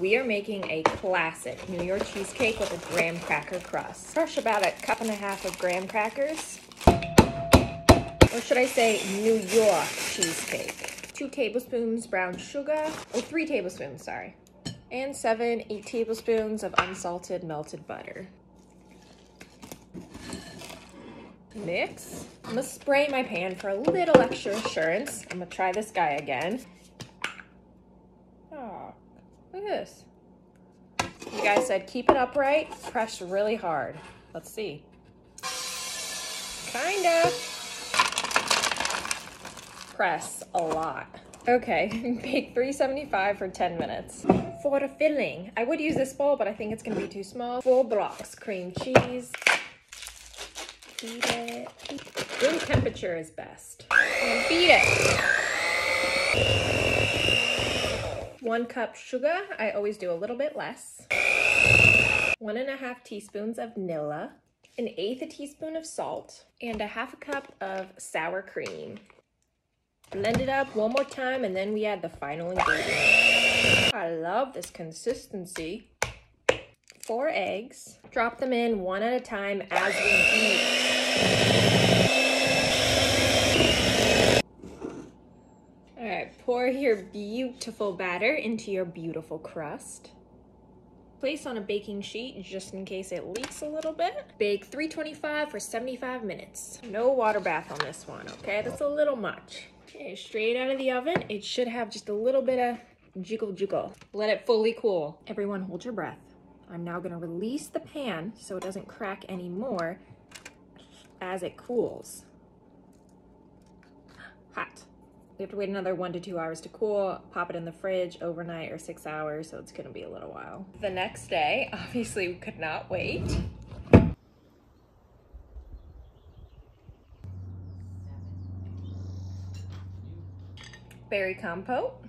we are making a classic New York cheesecake with a graham cracker crust. Crush about 1.5 cups of graham crackers, or should I say New York cheesecake. 2 tablespoons brown sugar, or 3 tablespoons, sorry, and 7–8 tablespoons of unsalted melted butter. Mix. I'm gonna spray my pan for a little extra assurance. I'm gonna try this guy again. Oh, look at this. You guys said keep it upright, press really hard. Let's see. Kinda. Press a lot. Okay, bake 375 for 10 minutes. For the filling, I would use this bowl, but I think it's gonna be too small. 4 blocks cream cheese. Beat it. Room temperature is best. And beat it. 1 cup sugar. I always do a little bit less. 1.5 teaspoons of vanilla. 1/8 teaspoon of salt. And 1/2 cup of sour cream. Blend it up 1 more time and then we add the final ingredient. I love this consistency. 4 eggs. Drop them in 1 at a time as we eat. All right, pour your beautiful batter into your beautiful crust. Place on a baking sheet just in case it leaks a little bit. Bake 325 for 75 minutes. No water bath on this one, okay? That's a little much. Okay, straight out of the oven. It should have just a little bit of jiggle. Let it fully cool. Everyone hold your breath. I'm now gonna release the pan so it doesn't crack anymore as it cools. Hot. We have to wait another 1 to 2 hours to cool, pop it in the fridge overnight or 6 hours, so it's gonna be a little while. The next day, obviously we could not wait. Berry compote.